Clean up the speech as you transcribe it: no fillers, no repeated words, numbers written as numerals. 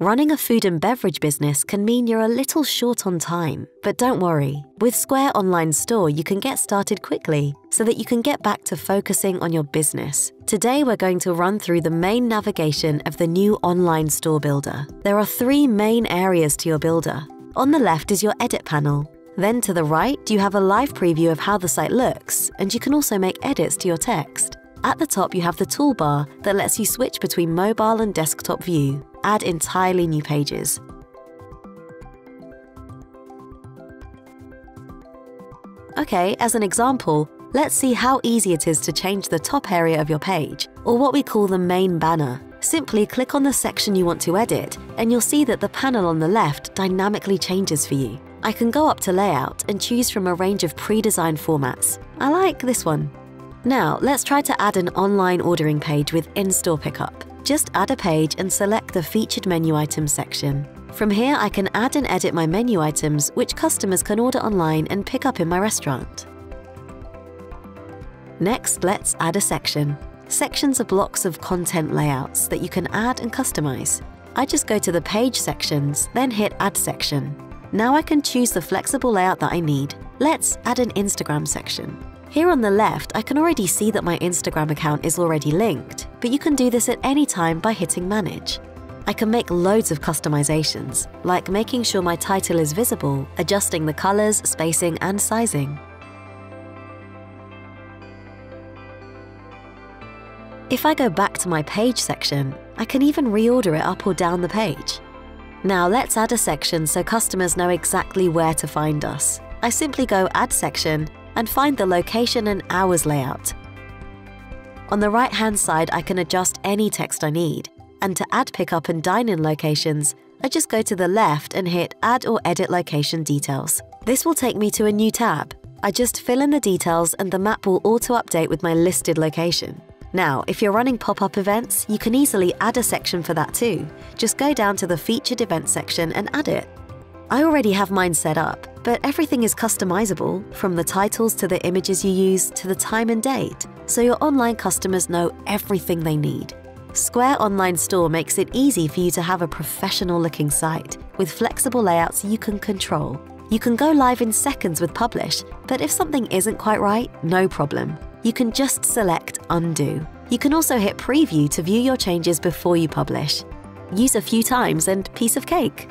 Running a food and beverage business can mean you're a little short on time, but don't worry. With Square Online Store, you can get started quickly so that you can get back to focusing on your business. Today, we're going to run through the main navigation of the new online store builder. There are three main areas to your builder. On the left is your edit panel. Then to the right, you have a live preview of how the site looks, and you can also make edits to your text. At the top, you have the toolbar that lets you switch between mobile and desktop view. Add entirely new pages. Okay, as an example, let's see how easy it is to change the top area of your page, or what we call the main banner. Simply click on the section you want to edit, and you'll see that the panel on the left dynamically changes for you. I can go up to Layout and choose from a range of pre-designed formats. I like this one. Now, let's try to add an online ordering page with in-store pickup. Just add a page and select the Featured Menu Items section. From here, I can add and edit my menu items, which customers can order online and pick up in my restaurant. Next, let's add a section. Sections are blocks of content layouts that you can add and customize. I just go to the Page Sections, then hit Add Section. Now I can choose the flexible layout that I need. Let's add an Instagram section. Here on the left, I can already see that my Instagram account is already linked, but you can do this at any time by hitting Manage. I can make loads of customizations, like making sure my title is visible, adjusting the colors, spacing, and sizing. If I go back to my Page section, I can even reorder it up or down the page. Now let's add a section so customers know exactly where to find us. I simply go Add Section, and find the location and hours layout. On the right-hand side, I can adjust any text I need, and to add pickup and dine-in locations, I just go to the left and hit Add or Edit Location Details. This will take me to a new tab. I just fill in the details and the map will auto-update with my listed location. Now, if you're running pop-up events, you can easily add a section for that too. Just go down to the Featured Events section and add it. I already have mine set up, but everything is customizable, from the titles to the images you use to the time and date, so your online customers know everything they need. Square Online Store makes it easy for you to have a professional-looking site with flexible layouts you can control. You can go live in seconds with Publish, but if something isn't quite right, no problem. You can just select Undo. You can also hit Preview to view your changes before you publish. Use a few times and piece of cake.